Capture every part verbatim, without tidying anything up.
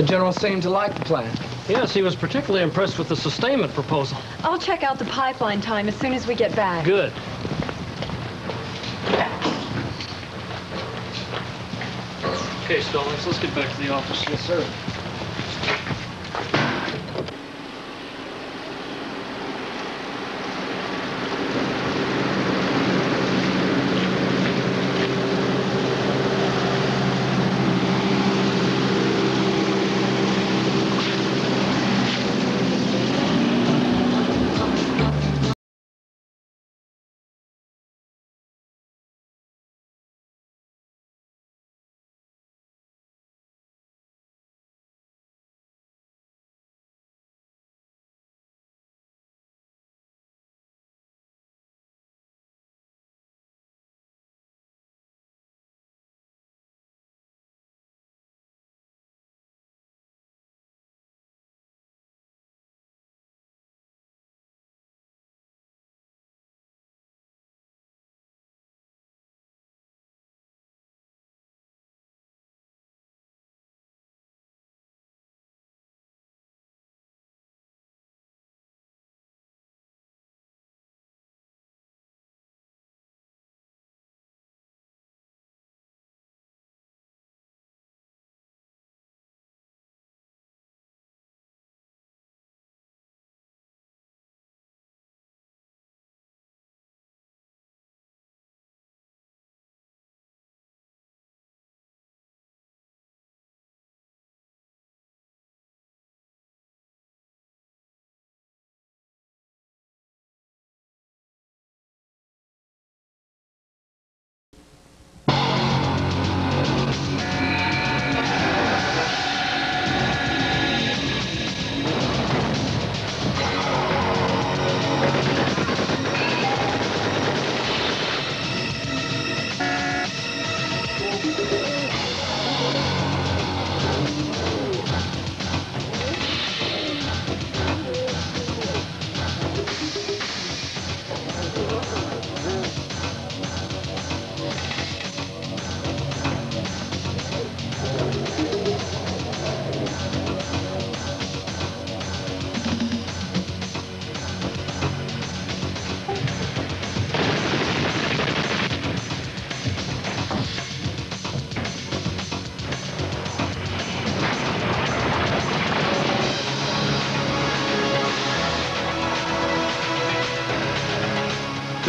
The general seemed to like the plan. Yes, he was particularly impressed with the sustainment proposal. I'll check out the pipeline time as soon as we get back. Good. Okay, Stallings, let's get back to the office. Yes, sir.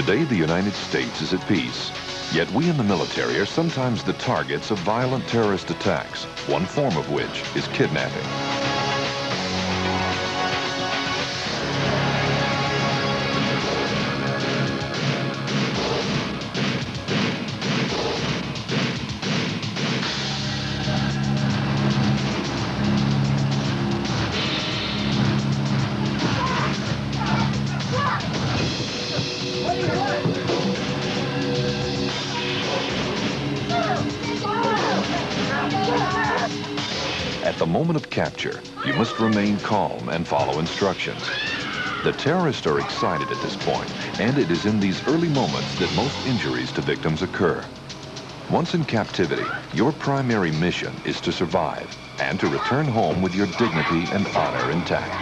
Today, the United States is at peace, yet we in the military are sometimes the targets of violent terrorist attacks, one form of which is kidnapping. Capture, you must remain calm and follow instructions. The terrorists are excited at this point, and it is in these early moments that most injuries to victims occur. Once in captivity, your primary mission is to survive and to return home with your dignity and honor intact.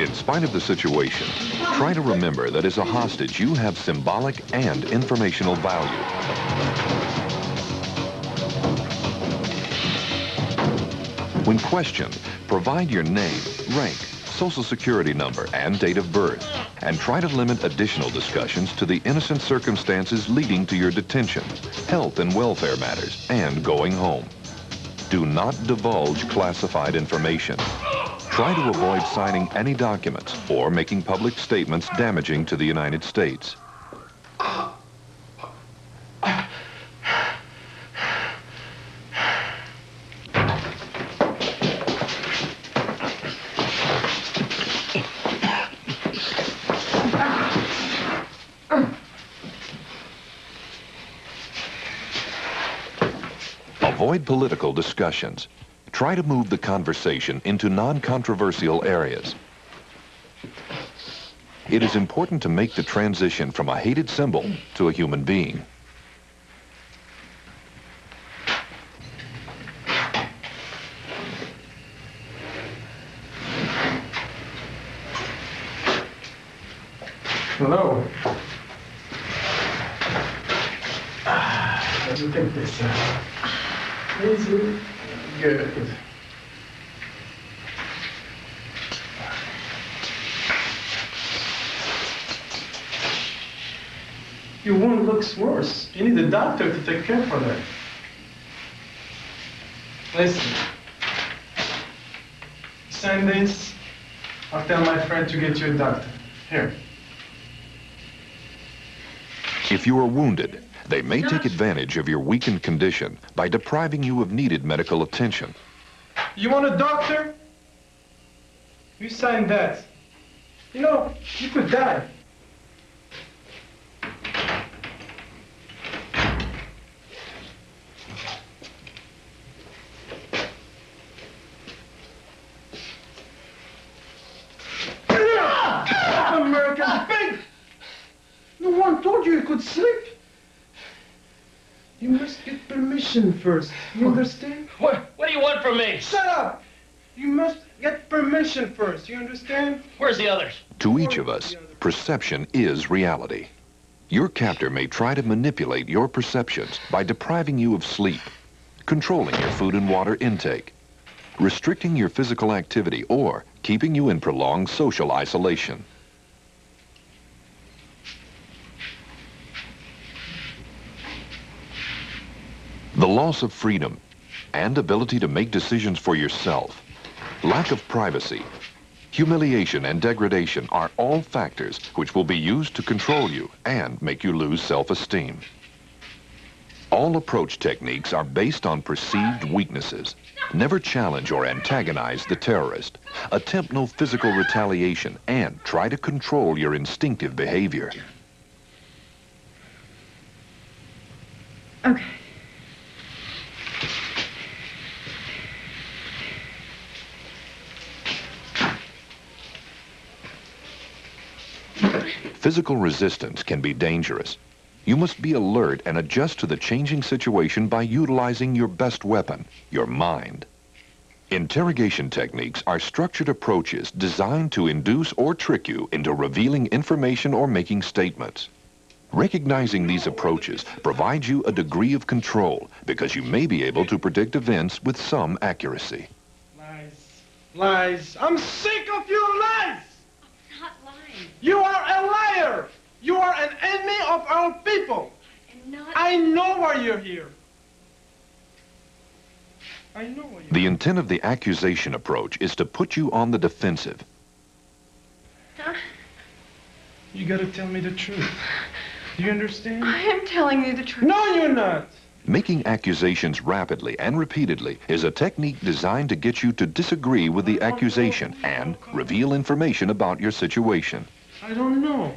In spite of the situation, try to remember that as a hostage, you have symbolic and informational value. When questioned, provide your name, rank, social security number, and date of birth, and try to limit additional discussions to the innocent circumstances leading to your detention, health and welfare matters, and going home. Do not divulge classified information. Try to avoid signing any documents or making public statements damaging to the United States. Avoid political discussions. Try to move the conversation into non-controversial areas. it is important to make the transition from a hated symbol to a human being. Hello. How do you think this sounds? Easy. Good. Your wound looks worse. You need a doctor to take care of that. Listen. Send this. I'll tell my friend to get you a doctor. Here. If you are wounded, they may take advantage of your weakened condition by depriving you of needed medical attention. You want a doctor? You sign that. You know, you could die. First. You understand? What, what do you want from me? Shut up! You must get permission first, you understand? Where's the others? To each of us, perception is reality. Your captor may try to manipulate your perceptions by depriving you of sleep, controlling your food and water intake, restricting your physical activity, or keeping you in prolonged social isolation. The loss of freedom and ability to make decisions for yourself, lack of privacy, humiliation and degradation are all factors which will be used to control you and make you lose self-esteem. All approach techniques are based on perceived weaknesses. Never challenge or antagonize the terrorist. Attempt no physical retaliation and try to control your instinctive behavior. Okay. Physical resistance can be dangerous. You must be alert and adjust to the changing situation by utilizing your best weapon, your mind. Interrogation techniques are structured approaches designed to induce or trick you into revealing information or making statements. Recognizing these approaches provides you a degree of control because you may be able to predict events with some accuracy. Lies. Lies. I'm sick of your lies! You are a liar! You are an enemy of our people! I'm not... I know why you're here! I know why you're here. The intent of the accusation approach is to put you on the defensive. Huh? You gotta tell me the truth. Do you understand? I am telling you the truth. No, you're not! Making accusations rapidly and repeatedly is a technique designed to get you to disagree with the accusation and reveal information about your situation. I don't know.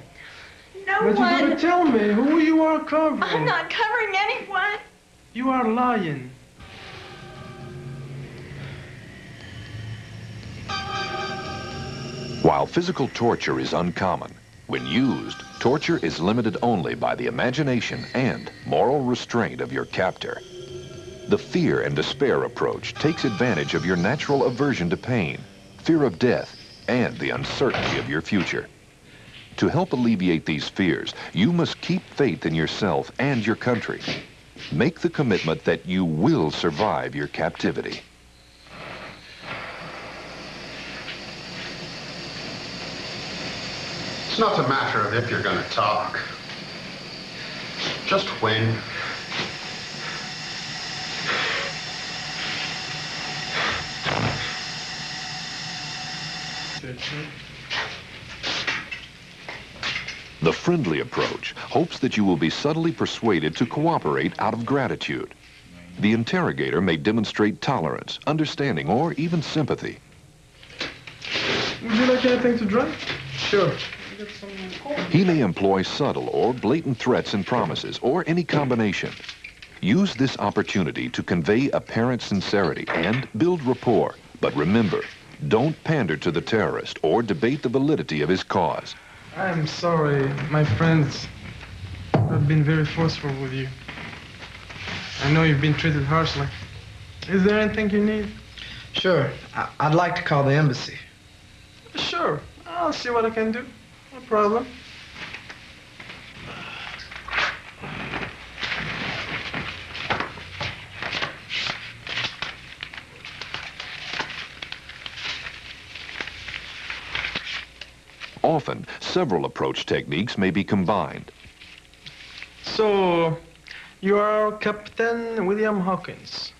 No one. But you gotta tell me who you are covering. I'm not covering anyone. You are lying. While physical torture is uncommon, when used, torture is limited only by the imagination and moral restraint of your captor. The fear and despair approach takes advantage of your natural aversion to pain, fear of death, and the uncertainty of your future. To help alleviate these fears, you must keep faith in yourself and your country. Make the commitment that you will survive your captivity. It's not a matter of if you're going to talk, just when. The friendly approach hopes that you will be subtly persuaded to cooperate out of gratitude. The interrogator may demonstrate tolerance, understanding, or even sympathy. Would you like anything to drink? Sure. He may employ subtle or blatant threats and promises, or any combination. Use this opportunity to convey apparent sincerity and build rapport. But remember, don't pander to the terrorist or debate the validity of his cause. I'm sorry, my friends. I've been very forceful with you. I know you've been treated harshly. Is there anything you need? Sure. I I'd like to call the embassy. Sure. I'll see what I can do. No problem. Often, several approach techniques may be combined. So, you are Captain William Hawkins.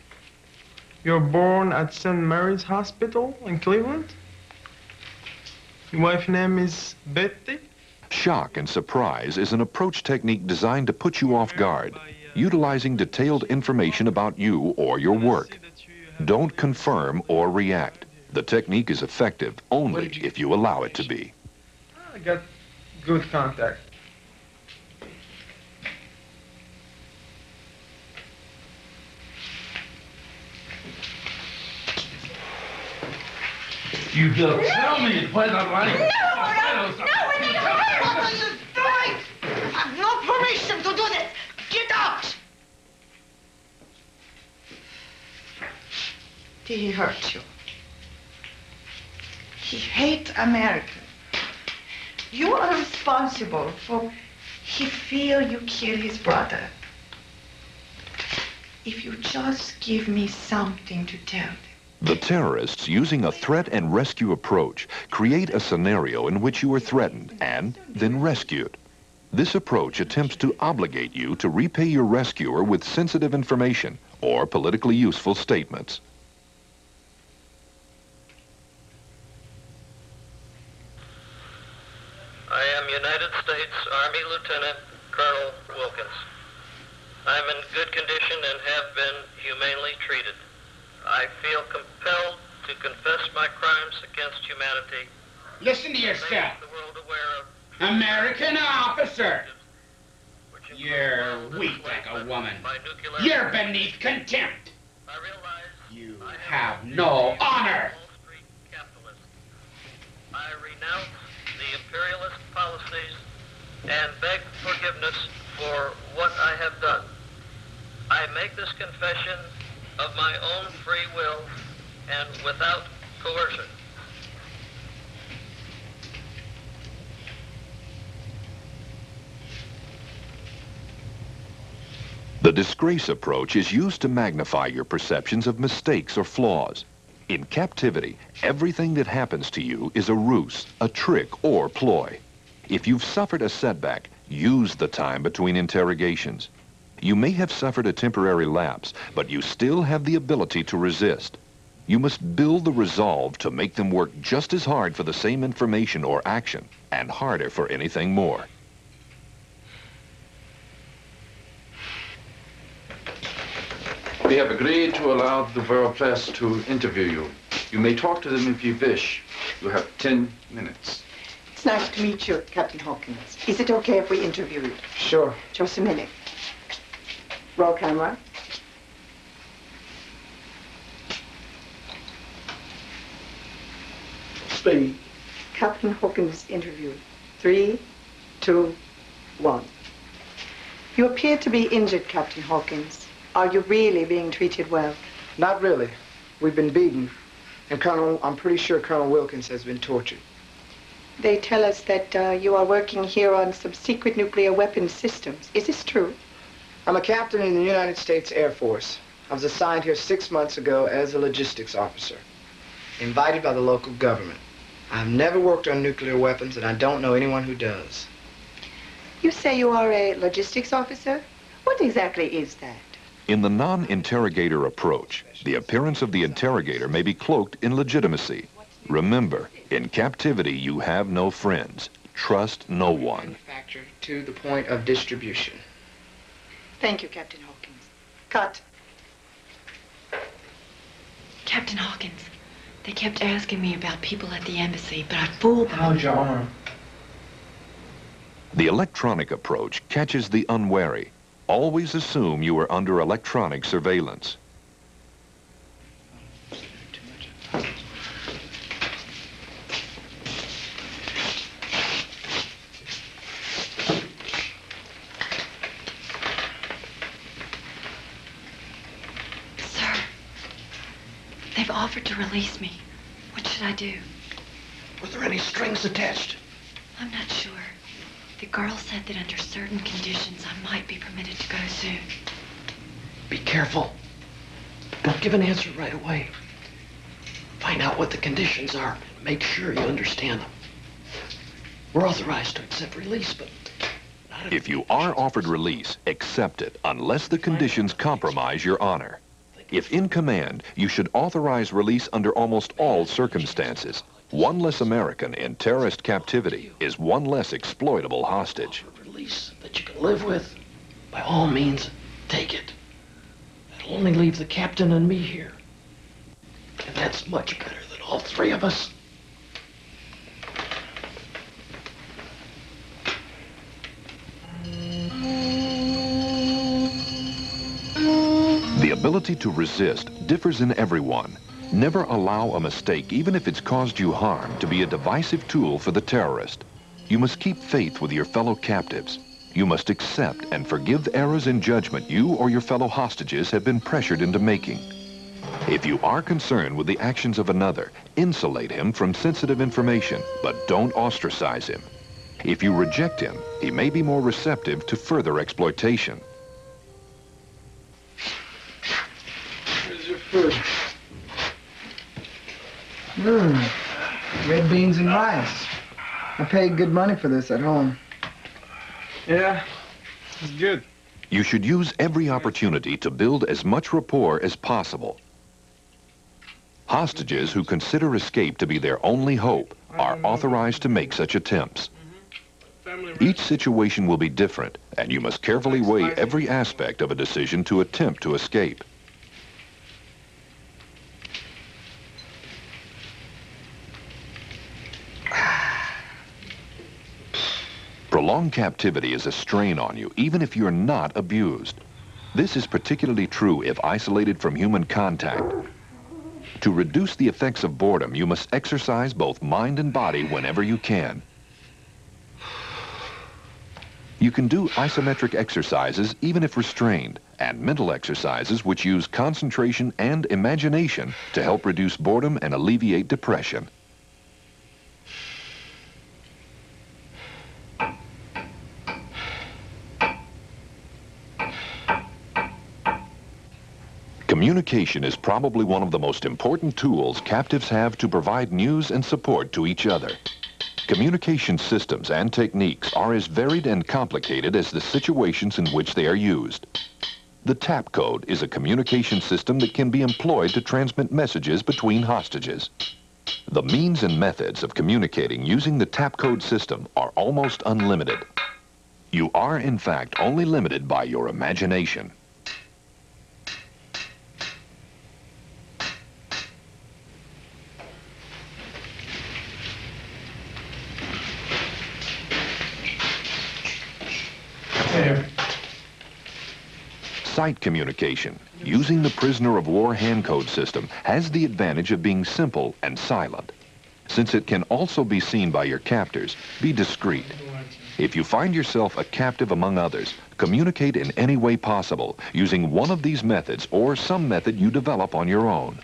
You're born at Saint Mary's Hospital in Cleveland. Your wife's name is Betty. Shock and surprise is an approach technique designed to put you off guard, utilizing detailed information about you or your work. Don't confirm or react. The technique is effective only if you allow it to be. I got good contact. You don't tell me it went on like... No, no, no, we need to hurry. What are you doing? I have no permission to do this. Get out. Did he hurt you? He hates Americans. You are responsible for he feel you killed his brother. If you just give me something to tell them. The terrorists, using a threat and rescue approach, create a scenario in which you are threatened and then rescued. This approach attempts to obligate you to repay your rescuer with sensitive information or politically useful statements. I am United States Army Lieutenant Colonel Wilkins. I'm in good condition and have been humanely treated. I feel compelled to confess my crimes against humanity. Listen to yourself. The world aware of American officer. You're weak like a woman. You're beneath contempt. I realize you have no honor. I renounce the imperialist policies and beg forgiveness for what I have done. I make this confession of my own free will and without coercion. The disgrace approach is used to magnify your perceptions of mistakes or flaws. In captivity, everything that happens to you is a ruse, a trick, or ploy. If you've suffered a setback, use the time between interrogations. You may have suffered a temporary lapse, but you still have the ability to resist. You must build the resolve to make them work just as hard for the same information or action, and harder for anything more. We have agreed to allow the Bureau Press to interview you. You may talk to them if you wish. You have ten minutes. It's nice to meet you, Captain Hawkins. Is it okay if we interview you? Sure. Just a minute. Roll camera. Speed. Captain Hawkins interview. Three, two, one. You appear to be injured, Captain Hawkins. Are you really being treated well? Not really. We've been beaten. And Colonel, I'm pretty sure Colonel Wilkins has been tortured. They tell us that uh, you are working here on some secret nuclear weapons systems. Is this true? I'm a captain in the United States Air Force. I was assigned here six months ago as a logistics officer, invited by the local government. I've never worked on nuclear weapons, and I don't know anyone who does. You say you are a logistics officer? What exactly is that? In the non-interrogator approach, the appearance of the interrogator may be cloaked in legitimacy. Remember, in captivity, you have no friends. Trust no one. Manufactured to the point of distribution. Thank you, Captain Hawkins. Cut. Captain Hawkins, they kept asking me about people at the embassy, but I fooled them. How's your arm? The electronic approach catches the unwary. Always assume you are under electronic surveillance. They've offered to release me. What should I do? Were there any strings attached? I'm not sure. The girl said that under certain conditions, I might be permitted to go soon. Be careful. Don't give an answer right away. Find out what the conditions are. Make sure you understand them. We're authorized to accept release, but... not if you are offered release, accept it, unless the conditions compromise your honor. If in command, you should authorize release under almost all circumstances. One less American in terrorist captivity is one less exploitable hostage. Release that you can live with, by all means, take it. That'll only leave the captain and me here. And that's much better than all three of us. The ability to resist differs in everyone. Never allow a mistake, even if it's caused you harm, to be a divisive tool for the terrorist. You must keep faith with your fellow captives. You must accept and forgive errors in judgment you or your fellow hostages have been pressured into making. If you are concerned with the actions of another, insulate him from sensitive information, but don't ostracize him. If you reject him, he may be more receptive to further exploitation. Here's your food. Mmm, red beans and rice. I paid good money for this at home. Yeah, it's good. You should use every opportunity to build as much rapport as possible. Hostages who consider escape to be their only hope are authorized to make such attempts. Each situation will be different, and you must carefully weigh every aspect of a decision to attempt to escape. Prolonged captivity is a strain on you, even if you're not abused. This is particularly true if isolated from human contact. To reduce the effects of boredom, you must exercise both mind and body whenever you can. You can do isometric exercises even if restrained, and mental exercises which use concentration and imagination to help reduce boredom and alleviate depression. Communication is probably one of the most important tools captives have to provide news and support to each other. Communication systems and techniques are as varied and complicated as the situations in which they are used. The tap code is a communication system that can be employed to transmit messages between hostages. The means and methods of communicating using the tap code system are almost unlimited. You are, in fact, only limited by your imagination. Sight communication, using the prisoner of war handcode system, has the advantage of being simple and silent. Since it can also be seen by your captors, be discreet. If you find yourself a captive among others, communicate in any way possible, using one of these methods or some method you develop on your own.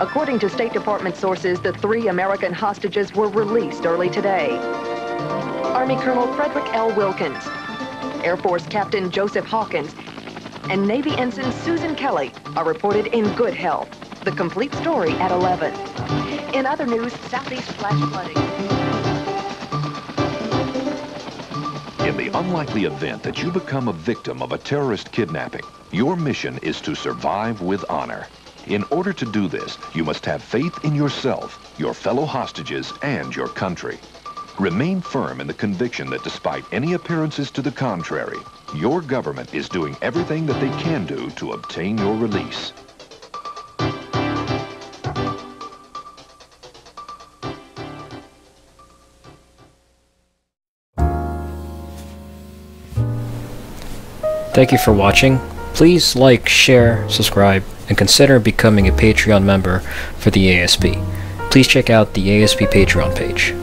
According to State Department sources, the three American hostages were released early today. Army Colonel Frederick L. Wilkins, Air Force Captain Joseph Hawkins, and Navy Ensign Susan Kelly are reported in good health. The complete story at eleven. In other news, Southeast flash flooding. In the unlikely event that you become a victim of a terrorist kidnapping, your mission is to survive with honor. In order to do this, you must have faith in yourself, your fellow hostages, and your country. Remain firm in the conviction that despite any appearances to the contrary, your government is doing everything that they can do to obtain your release. Thank you for watching. Please like, share, subscribe, and consider becoming a Patreon member for the A S P. Please check out the A S P Patreon page.